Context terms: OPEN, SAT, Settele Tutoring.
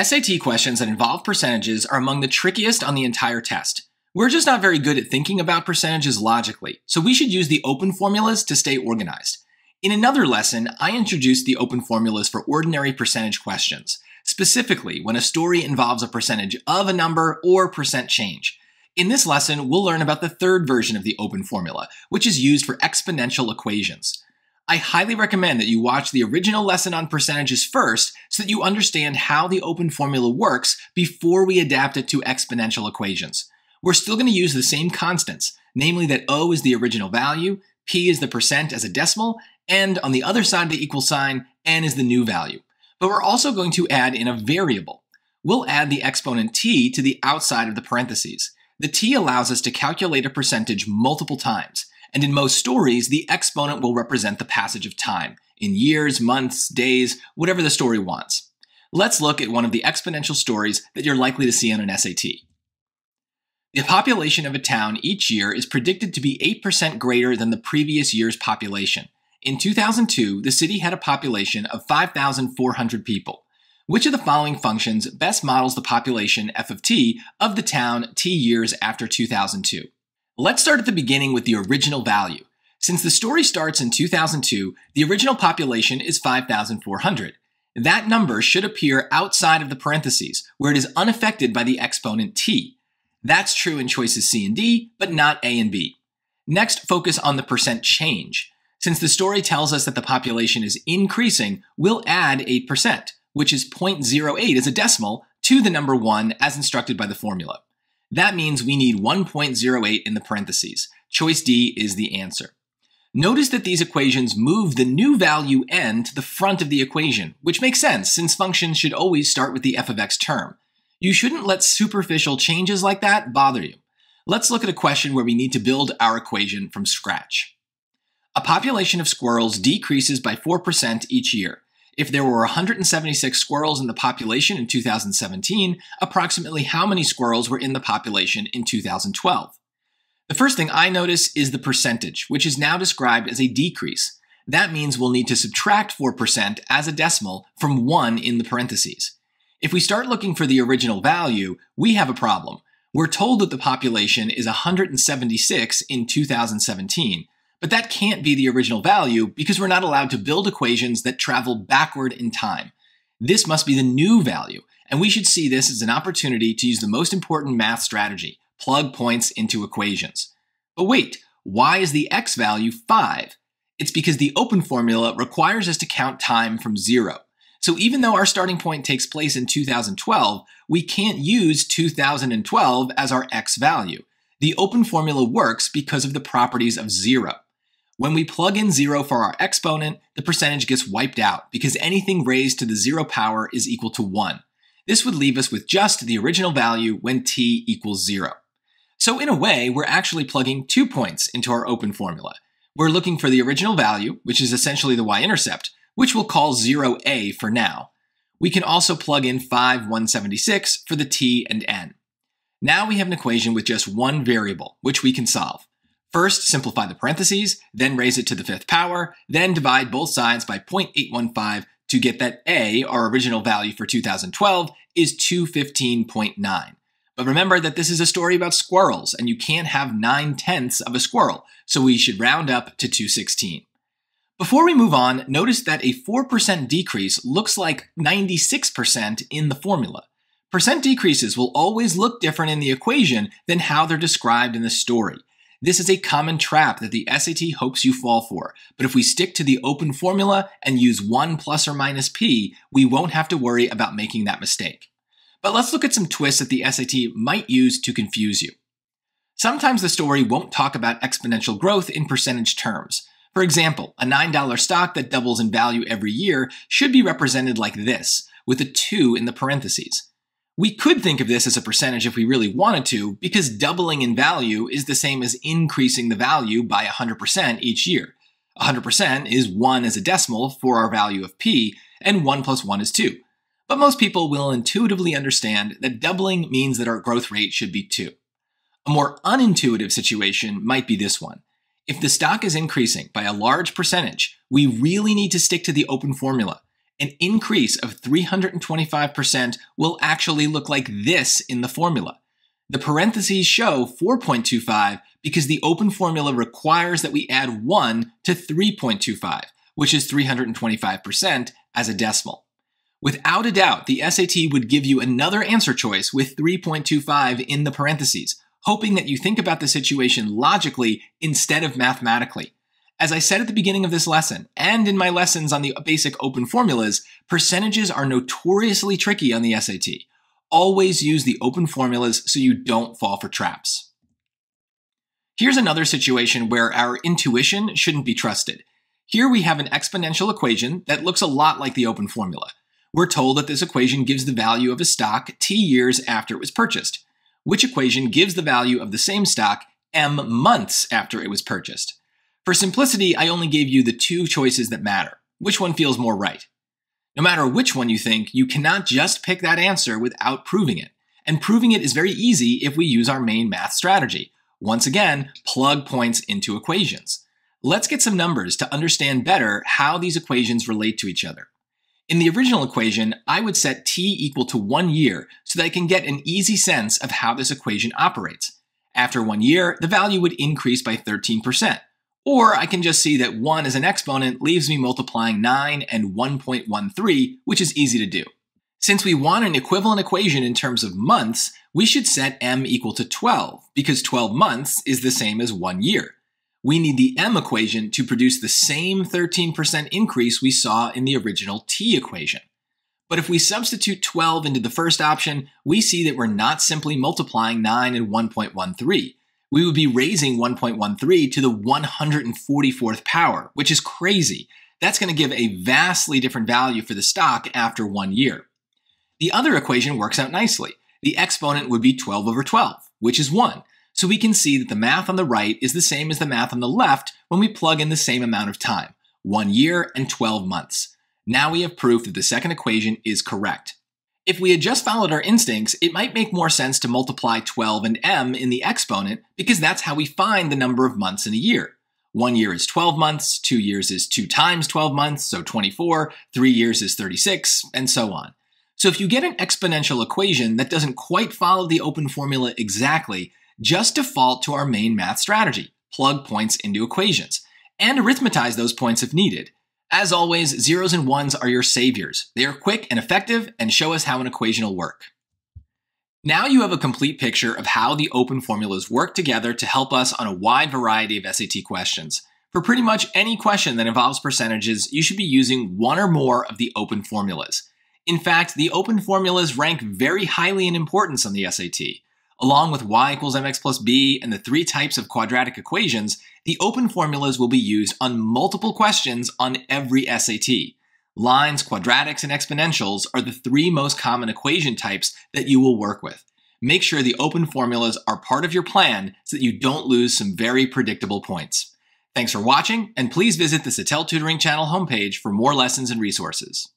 SAT questions that involve percentages are among the trickiest on the entire test. We're just not very good at thinking about percentages logically, so we should use the open formulas to stay organized. In another lesson, I introduced the open formulas for ordinary percentage questions, specifically when a story involves a percentage of a number or percent change. In this lesson, we'll learn about the third version of the open formula, which is used for exponential equations. I highly recommend that you watch the original lesson on percentages first so that you understand how the open formula works before we adapt it to exponential equations. We're still going to use the same constants, namely that O is the original value, P is the percent as a decimal, and on the other side of the equal sign, N is the new value. But we're also going to add in a variable. We'll add the exponent t to the outside of the parentheses. The t allows us to calculate a percentage multiple times. And in most stories, the exponent will represent the passage of time, in years, months, days, whatever the story wants. Let's look at one of the exponential stories that you're likely to see on an SAT. The population of a town each year is predicted to be 8% greater than the previous year's population. In 2002, the city had a population of 5,400 people. Which of the following functions best models the population, f of t, of the town t years after 2002? Let's start at the beginning with the original value. Since the story starts in 2002, the original population is 5,400. That number should appear outside of the parentheses, where it is unaffected by the exponent t. That's true in choices C and D, but not A and B. Next, focus on the percent change. Since the story tells us that the population is increasing, we'll add 8%, which is 0.08 as a decimal, to the number 1 as instructed by the formula. That means we need 1.08 in the parentheses. Choice D is the answer. Notice that these equations move the new value n to the front of the equation, which makes sense since functions should always start with the f of x term. You shouldn't let superficial changes like that bother you. Let's look at a question where we need to build our equation from scratch. A population of squirrels decreases by 4% each year. If there were 176 squirrels in the population in 2017, approximately how many squirrels were in the population in 2012? The first thing I notice is the percentage, which is now described as a decrease. That means we'll need to subtract 4% as a decimal from 1 in the parentheses. If we start looking for the original value, we have a problem. We're told that the population is 176 in 2017. But that can't be the original value because we're not allowed to build equations that travel backward in time. This must be the new value, and we should see this as an opportunity to use the most important math strategy, plug points into equations. But wait, why is the x value 5? It's because the open formula requires us to count time from 0. So even though our starting point takes place in 2012, we can't use 2012 as our x value. The open formula works because of the properties of 0. When we plug in 0 for our exponent, the percentage gets wiped out because anything raised to the 0 power is equal to 1. This would leave us with just the original value when t equals 0. So in a way, we're actually plugging 2 points into our open formula. We're looking for the original value, which is essentially the y-intercept, which we'll call 0a for now. We can also plug in 5,176 for the t and n. Now we have an equation with just one variable, which we can solve. First, simplify the parentheses, then raise it to the 5th power, then divide both sides by 0.815 to get that a, our original value for 2012, is 215.9. But remember that this is a story about squirrels, and you can't have 9/10 of a squirrel, so we should round up to 216. Before we move on, notice that a 4% decrease looks like 96% in the formula. Percent decreases will always look different in the equation than how they're described in the story. This is a common trap that the SAT hopes you fall for, but if we stick to the open formula and use 1 plus or minus p, we won't have to worry about making that mistake. But let's look at some twists that the SAT might use to confuse you. Sometimes the story won't talk about exponential growth in percentage terms. For example, a $9 stock that doubles in value every year should be represented like this, with a 2 in the parentheses. We could think of this as a percentage if we really wanted to, because doubling in value is the same as increasing the value by 100% each year. 100% is 1 as a decimal for our value of p, and 1 plus 1 is 2. But most people will intuitively understand that doubling means that our growth rate should be 2. A more unintuitive situation might be this one. If the stock is increasing by a large percentage, we really need to stick to the open formula. an increase of 325% will actually look like this in the formula. The parentheses show 4.25 because the open formula requires that we add 1 to 3.25, which is 325% as a decimal. Without a doubt, the SAT would give you another answer choice with 3.25 in the parentheses, hoping that you think about the situation logically instead of mathematically. As I said at the beginning of this lesson, and in my lessons on the basic open formulas, percentages are notoriously tricky on the SAT. Always use the open formulas so you don't fall for traps. Here's another situation where our intuition shouldn't be trusted. Here we have an exponential equation that looks a lot like the open formula. We're told that this equation gives the value of a stock t years after it was purchased. Which equation gives the value of the same stock m months after it was purchased? For simplicity, I only gave you the two choices that matter. Which one feels more right? No matter which one you think, you cannot just pick that answer without proving it. And proving it is very easy if we use our main math strategy. Once again, plug points into equations. Let's get some numbers to understand better how these equations relate to each other. In the original equation, I would set t equal to 1 year so that I can get an easy sense of how this equation operates. After 1 year, the value would increase by 13%. Or I can just see that 1 as an exponent leaves me multiplying 9 and 1.13, which is easy to do. Since we want an equivalent equation in terms of months, we should set m equal to 12, because 12 months is the same as 1 year. We need the m equation to produce the same 13% increase we saw in the original t equation. But if we substitute 12 into the first option, we see that we're not simply multiplying 9 and 1.13. We would be raising 1.13 to the 144th power, which is crazy. That's going to give a vastly different value for the stock after 1 year. The other equation works out nicely. The exponent would be 12 over 12, which is 1. So we can see that the math on the right is the same as the math on the left when we plug in the same amount of time, 1 year and 12 months. Now we have proof that the second equation is correct. If we had just followed our instincts, it might make more sense to multiply 12 and m in the exponent because that's how we find the number of months in a year. 1 year is 12 months, 2 years is 2 times 12 months, so 24, 3 years is 36, and so on. So if you get an exponential equation that doesn't quite follow the open formula exactly, just default to our main math strategy, plug points into equations, and arithmetize those points if needed. As always, zeros and ones are your saviors. They are quick and effective and show us how an equation will work. Now you have a complete picture of how the open formulas work together to help us on a wide variety of SAT questions. For pretty much any question that involves percentages, you should be using one or more of the open formulas. In fact, the open formulas rank very highly in importance on the SAT. Along with y equals mx plus b and the 3 types of quadratic equations, the open formulas will be used on multiple questions on every SAT. Lines, quadratics, and exponentials are the 3 most common equation types that you will work with. Make sure the open formulas are part of your plan so that you don't lose some very predictable points. Thanks for watching, and please visit the Settele Tutoring channel homepage for more lessons and resources.